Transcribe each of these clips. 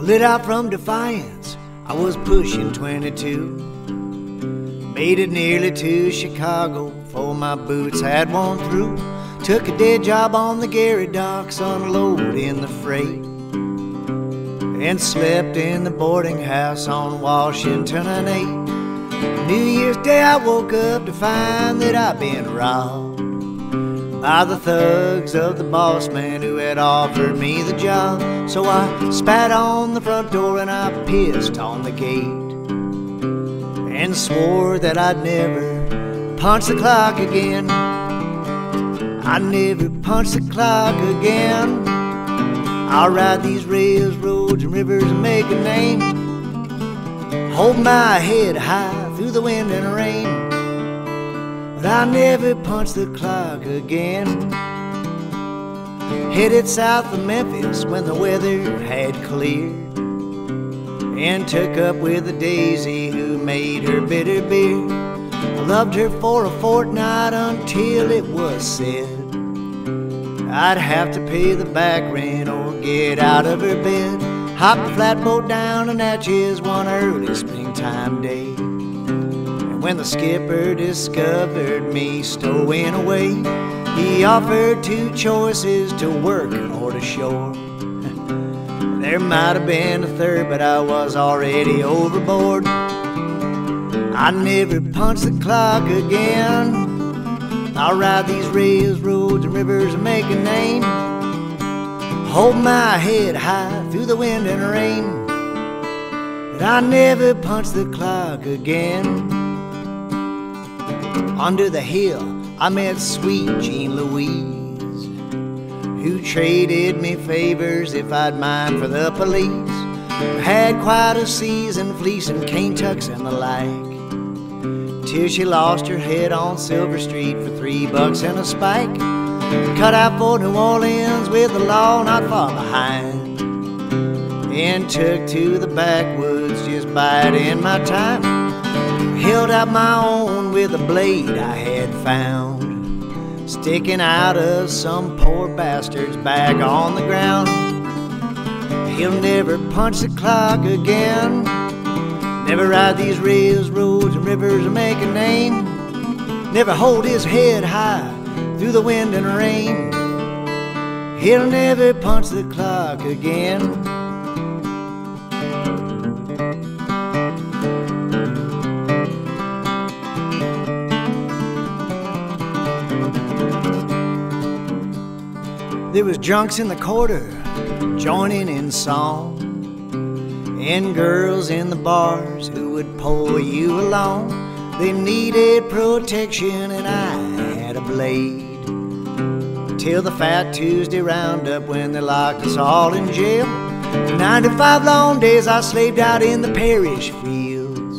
I lit out from Defiance. I was pushing 22. Made it nearly to Chicago before my boots had worn through. Took a day job on the Gary docks, unloading the freight, and slept in the boarding house on Washington and 8. New Year's Day I woke up to find that I'd been robbed by the thugs of the boss man who had offered me the job. So I spat on the front door and I pissed on the gate, and swore that I'd never punch the clock again. I'd never punch the clock again. I'll ride these rails, roads, and rivers and make a name, hold my head high through the wind and rain. But I never punch the clock again. Headed south of Memphis when the weather had cleared, and took up with a daisy who made her bitter beer. I loved her for a fortnight until it was said I'd have to pay the back rent or get out of her bed. Hopped the flatboat down to Natchez one early springtime day, when the skipper discovered me stowing away. He offered two choices, to work or to shore. There might have been a third, but I was already overboard. I never punch the clock again. I'll ride these rails, roads, and rivers and make a name, hold my head high through the wind and rain. But I never punch the clock again. Under the hill, I met sweet Jean Louise, who traded me favors if I'd mind for the police. Had quite a season fleecing Kaintucks and the like, till she lost her head on Silver Street for $3 and a spike. Cut out for New Orleans with the law not far behind, and took to the backwoods just biding my time. Held out my own with a blade I had found sticking out of some poor bastard's back on the ground. He'll never punch the clock again. Never ride these rails, roads, and rivers and make a name. Never hold his head high through the wind and rain. He'll never punch the clock again. There was drunks in the Quarter joining in song, and girls in the bars who would pull you along. They needed protection and I had a blade, till the Fat Tuesday roundup when they locked us all in jail. 9 to 5 long days I slaved out in the Parish Fields,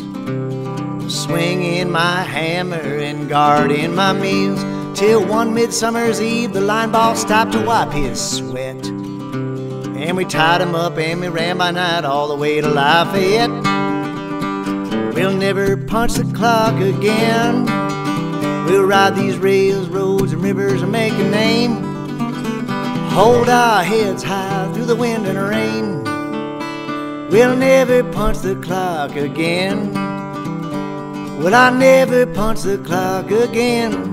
swinging my hammer and guarding my meals, till one midsummer's eve the line boss stopped to wipe his sweat, and we tied him up and we ran by night all the way to Lafayette. We'll never punch the clock again. We'll ride these rails, roads, and rivers and make a name, hold our heads high through the wind and rain. We'll never punch the clock again. Well, I never punch the clock again.